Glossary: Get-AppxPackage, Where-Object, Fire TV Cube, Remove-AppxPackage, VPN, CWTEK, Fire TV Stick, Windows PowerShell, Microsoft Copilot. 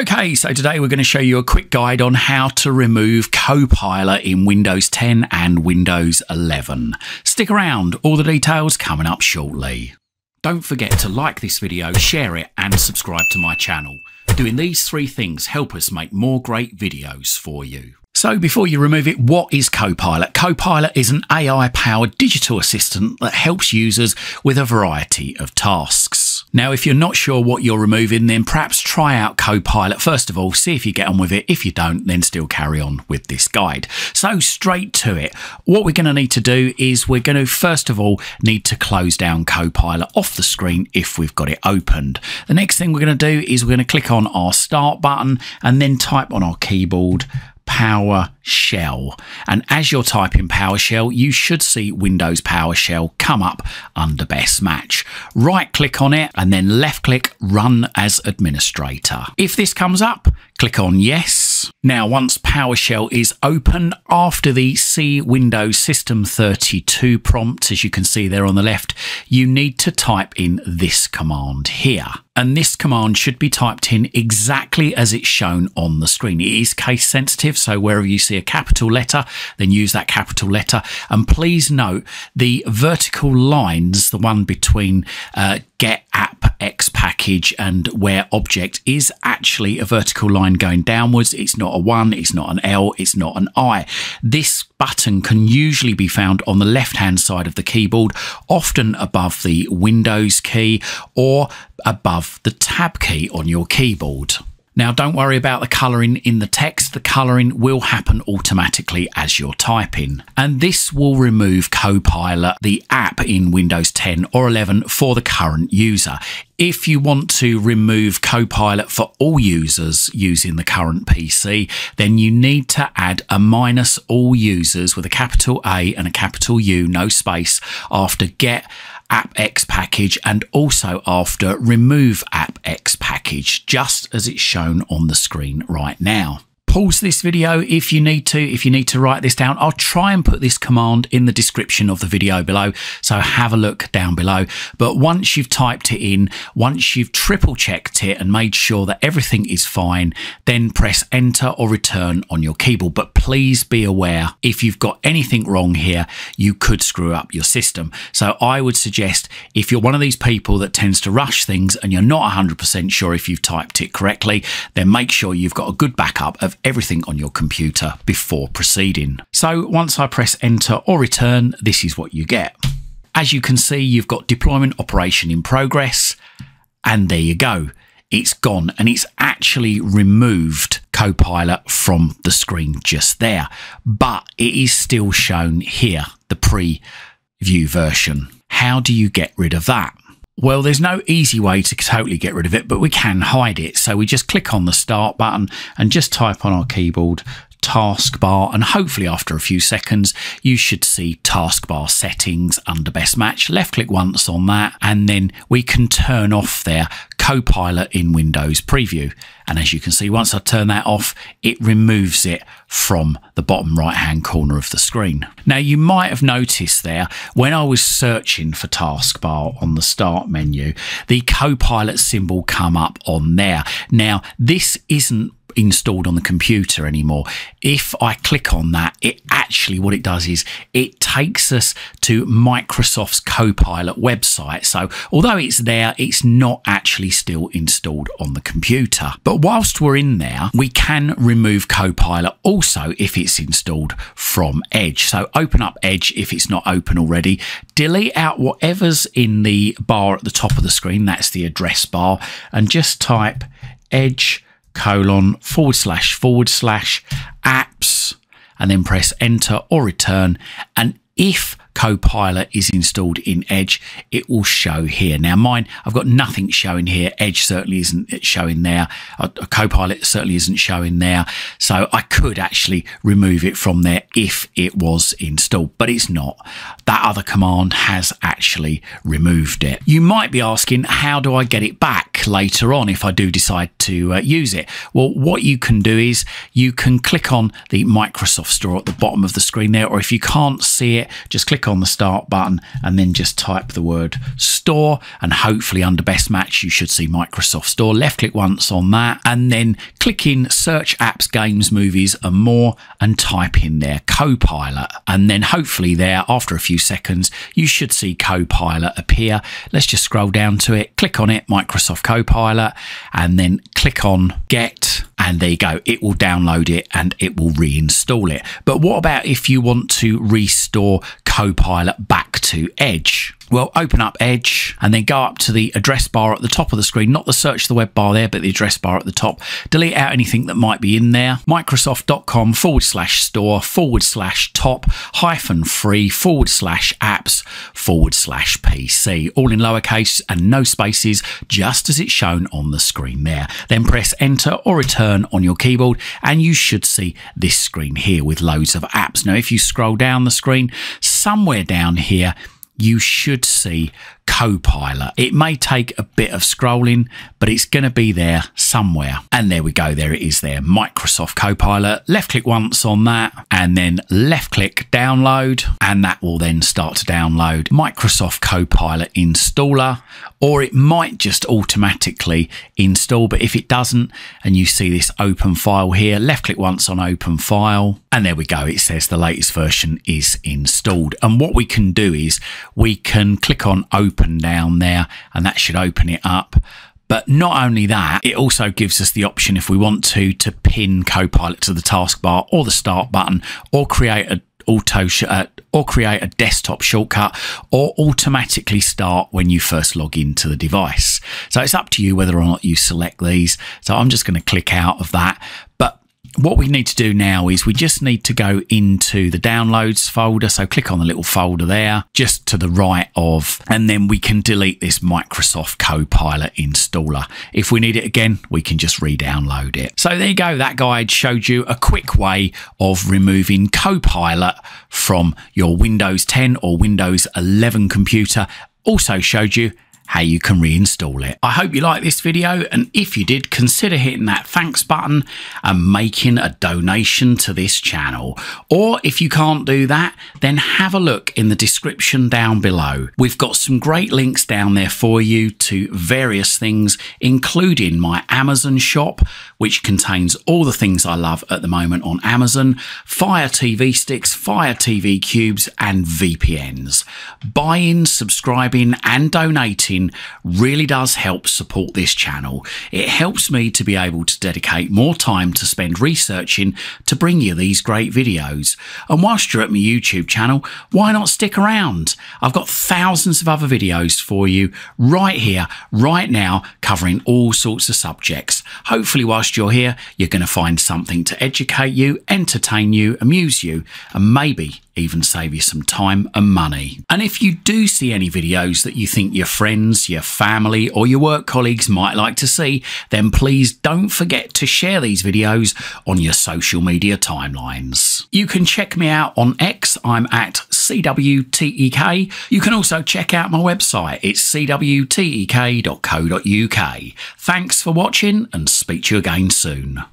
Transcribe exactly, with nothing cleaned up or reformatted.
Okay, so today we're going to show you a quick guide on how to remove Copilot in Windows ten and Windows eleven. Stick around, all the details coming up shortly. Don't forget to like this video, share it and subscribe to my channel. Doing these three things help us make more great videos for you. So before you remove it, what is Copilot? Copilot is an A I-powered digital assistant that helps users with a variety of tasks. Now, if you're not sure what you're removing, then perhaps try out Copilot first of all, see if you get on with it. If you don't, then still carry on with this guide. So straight to it, what we're going to need to do is we're going to first of all need to close down Copilot off the screen if we've got it opened. The next thing we're going to do is we're going to click on our Start button and then type on our keyboard PowerShell, and as you're typing PowerShell you should see Windows PowerShell come up under Best Match. Right click on it and then left click Run as Administrator. If this comes up, click on Yes. Now once PowerShell is open, after the C Windows System thirty-two prompt, as you can see there on the left, you need to type in this command here. And this command should be typed in exactly as it's shown on the screen. It is case sensitive, so wherever you see a capital letter, then use that capital letter. And please note the vertical lines, the one between uh, Get-AppxPackage and Where-Object is actually a vertical line going downwards. It's not a one, it's not an L, it's not an I. This button can usually be found on the left-hand side of the keyboard, often above the Windows key or above the Tab key on your keyboard. Now, don't worry about the colouring in the text. The colouring will happen automatically as you're typing. And this will remove Copilot, the app in Windows ten or eleven for the current user. If you want to remove Copilot for all users using the current P C, then you need to add a minus all users with a capital A and a capital U, no space, after Get-AppxPackage and also after Remove-AppxPackage, just as it's shown on the screen right now. Pause this video if you need to, if you need to write this down. I'll try and put this command in the description of the video below, so have a look down below. But once you've typed it in, once you've triple checked it and made sure that everything is fine, then press enter or return on your keyboard. But please be aware, if you've got anything wrong here, you could screw up your system. So I would suggest, if you're one of these people that tends to rush things and you're not one hundred percent sure if you've typed it correctly, then make sure you've got a good backup of everything on your computer before proceeding. So once I press enter or return, this is what you get. As you can see, you've got deployment operation in progress, and there you go. It's gone, and it's actually removed Copilot from the screen just there, but it is still shown here, the preview version. How do you get rid of that? Well, there's no easy way to totally get rid of it, but we can hide it. So we just click on the Start button and just type on our keyboard taskbar, and hopefully after a few seconds you should see taskbar settings under Best Match. Left click once on that and then we can turn off there Copilot in Windows preview, and as you can see, once I turn that off, it removes it from the bottom right hand corner of the screen. Now you might have noticed there, when I was searching for taskbar on the Start menu, the Copilot symbol come up on there. Now this isn't installed on the computer anymore. If I click on that, it actually, what it does is it takes us to Microsoft's Copilot website. So although it's there, it's not actually still installed on the computer. But whilst we're in there, we can remove Copilot also if it's installed from Edge. So open up Edge if it's not open already, delete out whatever's in the bar at the top of the screen, that's the address bar, and just type Edge colon forward slash forward slash apps and then press enter or return, and if Copilot is installed in Edge it will show here. Now mine, I've got nothing showing here. Edge certainly isn't showing there, uh, Copilot certainly isn't showing there, so I could actually remove it from there if it was installed, but it's not. That other command has actually removed it. You might be asking, how do I get it back later on if I do decide to uh, use it? Well, what you can do is you can click on the Microsoft Store at the bottom of the screen there, or if you can't see it, just click click on the start button and then just type the word store, and hopefully under best match you should see Microsoft Store. Left click once on that and then click in search apps, games, movies and more and type in there Copilot, and then hopefully there after a few seconds you should see Copilot appear. Let's just scroll down to it, click on it, Microsoft Copilot, and then click on get, and there you go, it will download it and it will reinstall it. But what about if you want to restore Copilot back to Edge? Well, open up Edge and then go up to the address bar at the top of the screen, not the search the web bar there, but the address bar at the top. Delete out anything that might be in there. Microsoft.com forward slash store forward slash top hyphen free forward slash apps forward slash P C. All in lowercase and no spaces, just as it's shown on the screen there. Then press enter or return on your keyboard and you should see this screen here with loads of apps. Now, if you scroll down the screen, somewhere down here, you should see Copilot. It may take a bit of scrolling, but it's going to be there somewhere. And there we go. There it is there. Microsoft Copilot. Left click once on that and then left click download. And that will then start to download Microsoft Copilot installer, or it might just automatically install. But if it doesn't and you see this open file here, left click once on open file. And there we go. It says the latest version is installed. And what we can do is we can click on open down there and that should open it up. But not only that, it also gives us the option if we want to to pin Copilot to the taskbar or the start button, or create a auto sh uh, or create a desktop shortcut, or automatically start when you first log into the device. So it's up to you whether or not you select these. So I'm just going to click out of that. But what we need to do now is we just need to go into the downloads folder. So click on the little folder there just to the right of, and then we can delete this Microsoft Copilot installer. If we need it again, we can just re-download it. So there you go. That guide showed you a quick way of removing Copilot from your Windows ten or Windows eleven computer. Also showed you how you can reinstall it. I hope you liked this video, and if you did, consider hitting that thanks button and making a donation to this channel. Or if you can't do that, then have a look in the description down below. We've got some great links down there for you to various things, including my Amazon shop, which contains all the things I love at the moment on Amazon, Fire T V sticks, Fire T V cubes and V P Ns. Buying, subscribing and donating really does help support this channel. It helps me to be able to dedicate more time to spend researching to bring you these great videos. And whilst you're at my YouTube channel, why not stick around? I've got thousands of other videos for you right here, right now, covering all sorts of subjects. Hopefully whilst you're here, you're going to find something to educate you, entertain you, amuse you, and maybe even save you some time and money. And if you do see any videos that you think your friends, your family or your work colleagues might like to see, then please don't forget to share these videos on your social media timelines. You can check me out on X, I'm at C W T E K. You can also check out my website, it's C W T E K dot co dot U K. Thanks for watching and speak to you again soon.